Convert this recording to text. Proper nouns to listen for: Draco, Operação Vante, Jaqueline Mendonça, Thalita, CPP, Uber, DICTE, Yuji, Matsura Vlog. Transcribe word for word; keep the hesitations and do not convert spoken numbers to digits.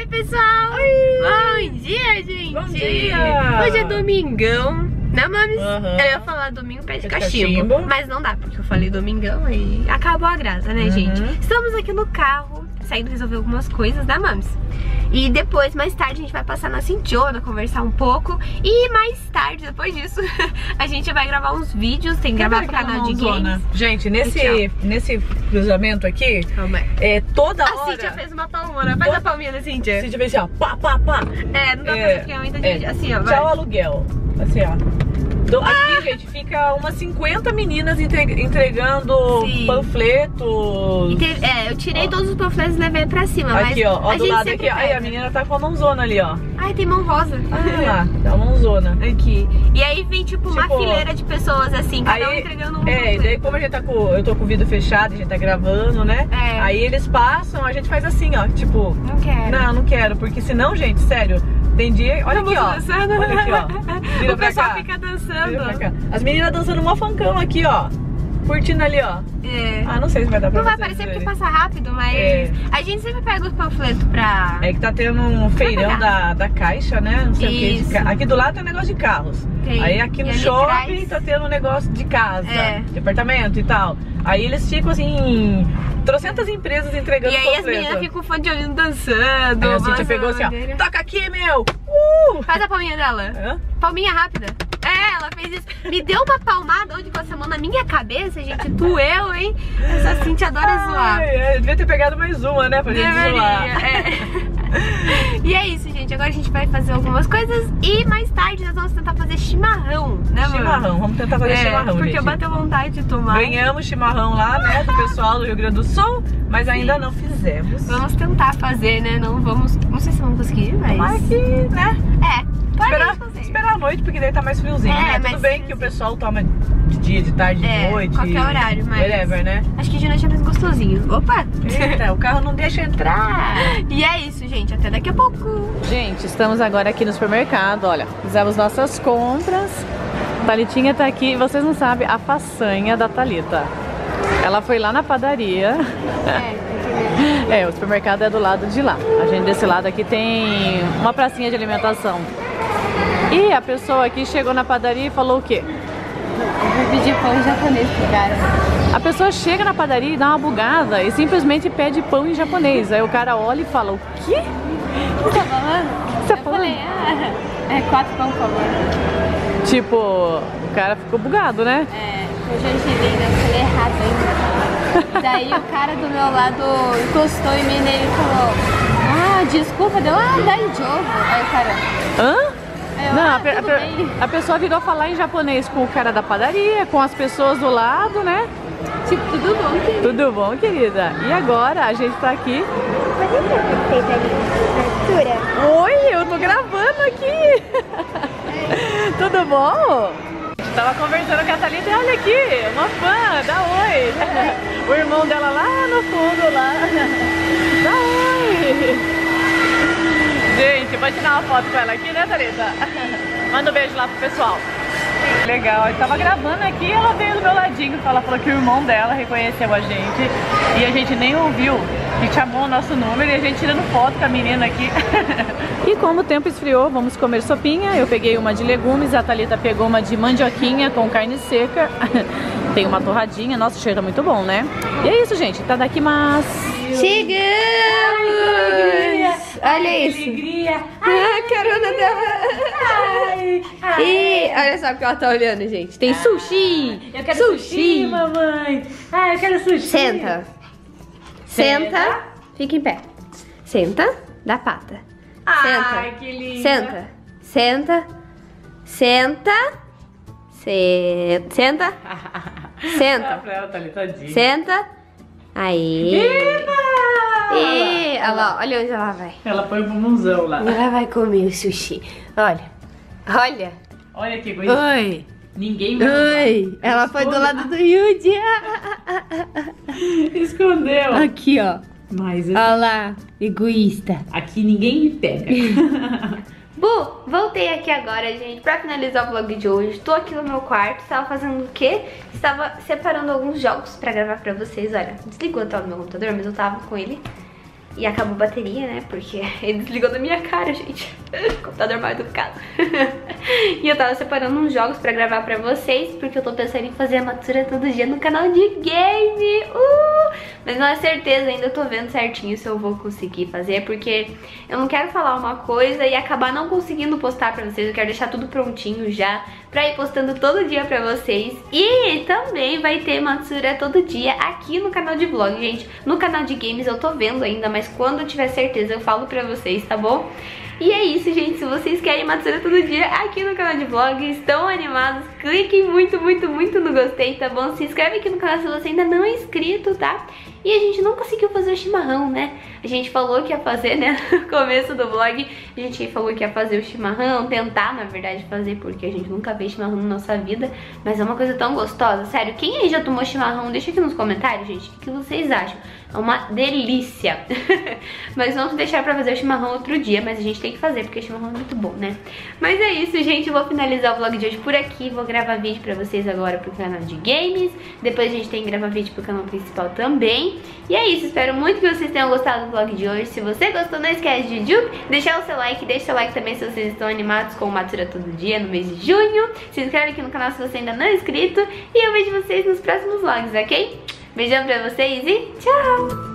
Oi, pessoal! Oi. Bom dia, gente! Bom dia! Hoje é domingão, né, mames? Uhum. Eu ia falar domingo pé de cachimbo, cachimbo, mas não dá, porque eu falei domingão e acabou a graça, né, uhum. gente? Estamos aqui no carro, saindo resolver algumas coisas, né, mames? E depois, mais tarde, a gente vai passar na Cintiona, conversar um pouco. E mais tarde, depois disso, a gente vai gravar uns vídeos. Tem que gravar pro canal de games. Gente, nesse, nesse cruzamento aqui, é, toda hora... A Cintia fez uma palmona. Faz a palminha da Cintia. A Cintia fez assim, ó. Pá, pá, pá. É, não dá pra fazer aqui ainda. É, assim, ó. Vai. Tchau, aluguel. Assim, ó. Do, ah! Aqui, gente, fica umas cinquenta meninas entre, entregando Sim. panfletos. Teve, é, eu tirei ó. todos os panfletos e levei pra cima. Aqui, mas ó, ó a do gente lado aqui. Pega. Aí a menina tá com a mãozona ali, ó. Ai, tem mão rosa. Ah, é. lá, dá mãozona. Aqui. E aí vem, tipo, tipo uma fileira de pessoas assim, cada aí, um entregando um. É, e daí, como a gente tá com. Eu tô com o vidro fechado, a gente tá gravando, né? É. Aí eles passam, a gente faz assim, ó. Tipo, não quero. Não, não quero, porque senão, gente, sério. Tem dia, olha aqui, ó. Dançando. Olha aqui, ó. O pessoal fica dançando. As meninas dançando mó fancão aqui, ó. Curtindo ali, ó. É. Ah, não sei se vai dar pra Não vai aparecer porque passa rápido, mas é. a gente sempre pega os panfletos pra... É que tá tendo um feirão da, da Caixa, né? Não sei Isso. o que. É de... Aqui do lado tem um negócio de carros. Tem. Aí aqui no shopping traz... tá tendo um negócio de casa, é. de apartamento e tal. Aí eles ficam assim... Trocentas empresas entregando panfleto. E aí panfleto. as meninas ficam com o fone de ouvido dançando. Aí a Cintia pegou assim, ó. Toca aqui, meu! Uh! Faz a palminha dela. Hã? Palminha rápida. É, ela fez isso. Me deu uma palmada onde com essa mão na minha cabeça, gente. Doeu, hein? Essa Cintia adora Ai, zoar. É, devia ter pegado mais uma, né? Pra Deveria, gente zoar. É. E é isso, gente. Agora a gente vai fazer algumas coisas e mais tarde nós vamos tentar fazer chimarrão, né, amor? Chimarrão. Vamos tentar fazer é, chimarrão, porque gente. eu bato vontade de tomar. Ganhamos chimarrão lá, né? Do pessoal do Rio Grande do Sul, mas ainda Sim. não fizemos. Vamos tentar fazer, né? Não vamos... Não sei se vamos conseguir, mas... Mas que, né? É. Esperar, esperar a noite, porque daí tá mais friozinho, é, né? Tudo bem friozinho. que o pessoal toma de dia, de tarde, de é, noite. Qualquer horário, mas. Whatever, né? Acho que de noite é mais gostosinho. Opa! Eita, o carro não deixa entrar. E é isso, gente. Até daqui a pouco. Gente, estamos agora aqui no supermercado. Olha, fizemos nossas compras. A Thalitinha tá aqui. Vocês não sabem a façanha da Thalita. Ela foi lá na padaria. É. É, o supermercado é do lado de lá. A gente desse lado aqui tem uma pracinha de alimentação. E a pessoa aqui chegou na padaria e falou o quê? Eu vou pedir pão japonês pro cara. A pessoa chega na padaria e dá uma bugada e simplesmente pede pão em japonês. Aí o cara olha e fala, o quê? O que você tá falando? Você eu falando? falei, ah, é quatro pão por favor. Tipo, o cara ficou bugado, né? É, eu já cheguei, né? Eu falei errado ainda. Daí o cara do meu lado encostou em mim e falou, ah, desculpa, deu, ah, dá em jogo. Aí o cara... Hã? Eu, Não, ah, a, per, a pessoa virou falar em japonês com o cara da padaria, com as pessoas do lado, né? Tipo, tudo bom, querida? Tudo bom, querida. E agora a gente tá aqui... Oi, eu tô gravando aqui. Tudo bom? Tava conversando com a Thalita e olha aqui, uma fã, dá oi. O irmão dela lá no fundo, lá. Dá oi. Gente, pode tirar uma foto com ela aqui, né, Thalita? Manda um beijo lá pro pessoal. Legal, eu tava gravando aqui e ela veio do meu ladinho. Ela falou que o irmão dela reconheceu a gente e a gente nem ouviu. E chamou o nosso número e a gente tirando foto com a menina aqui. E como o tempo esfriou, vamos comer sopinha. Eu peguei uma de legumes, a Thalita pegou uma de mandioquinha com carne seca. Tem uma torradinha, nossa, o cheiro tá muito bom, né? E é isso, gente, tá daqui mas... Chegamos! Olha isso! Alegria! A carona dela! E olha só o que ela tá olhando, gente. Tem sushi! Eu quero sushi, sushi mamãe! Ah, eu quero sushi! Senta! Senta, Senta, fica em pé. Senta, dá pata. Senta, Ai, que lindo. Senta, senta, senta, senta, senta, senta, senta, aí. E, olha lá, olha onde ela vai. Ela põe o bumbumzão lá. Ela vai comer o sushi. Olha, olha. Olha que bonito. Oi. Ninguém vai. Oi, ela Esconda. foi do lado do Yuji. Escondeu. Aqui, ó. Mas eu... Olha lá, egoísta. Aqui ninguém me pega. Bu, voltei aqui agora, gente, pra finalizar o vlog de hoje. Tô aqui no meu quarto, estava fazendo o quê? Estava separando alguns jogos pra gravar pra vocês. Olha, desligou a tela do meu computador, mas eu tava com ele E acabou a bateria, né? Porque ele desligou da minha cara, gente. Computador mal educado. E eu tava separando uns jogos pra gravar pra vocês, porque eu tô pensando em fazer a Matsura todo dia no canal de game. Uh! Mas não é certeza ainda, eu tô vendo certinho se eu vou conseguir fazer, porque eu não quero falar uma coisa e acabar não conseguindo postar pra vocês. Eu quero deixar tudo prontinho já, pra ir postando todo dia pra vocês. E também vai ter Matsura todo dia aqui no canal de vlog, gente. No canal de games eu tô vendo ainda, mas quando eu tiver certeza eu falo pra vocês, tá bom? E é isso, gente. Se vocês querem Matsura todo dia aqui no canal de vlog, estão animados, cliquem muito, muito, muito no gostei, tá bom? Se inscreve aqui no canal se você ainda não é inscrito, tá? E a gente não conseguiu fazer o chimarrão, né? A gente falou que ia fazer, né? No começo do vlog, a gente falou que ia fazer o chimarrão, tentar, na verdade, fazer, porque a gente nunca fez chimarrão na nossa vida. Mas é uma coisa tão gostosa, sério. Quem aí já tomou chimarrão? Deixa aqui nos comentários, gente, o que vocês acham. É uma delícia. Mas vamos deixar pra fazer o chimarrão outro dia, mas a gente tem que fazer, porque chimarrão é muito bom, né? Mas é isso, gente, eu vou finalizar o vlog de hoje por aqui. Vou gravar vídeo pra vocês agora pro canal de games, depois a gente tem que gravar vídeo pro canal principal também. E é isso, espero muito que vocês tenham gostado do vlog de hoje. Se você gostou, não esquece de deixar o seu like, deixa o seu like também se vocês estão animados com o Matsura todo dia no mês de junho. Se inscreve aqui no canal se você ainda não é inscrito, e eu vejo vocês nos próximos vlogs, ok? Beijão pra vocês e tchau!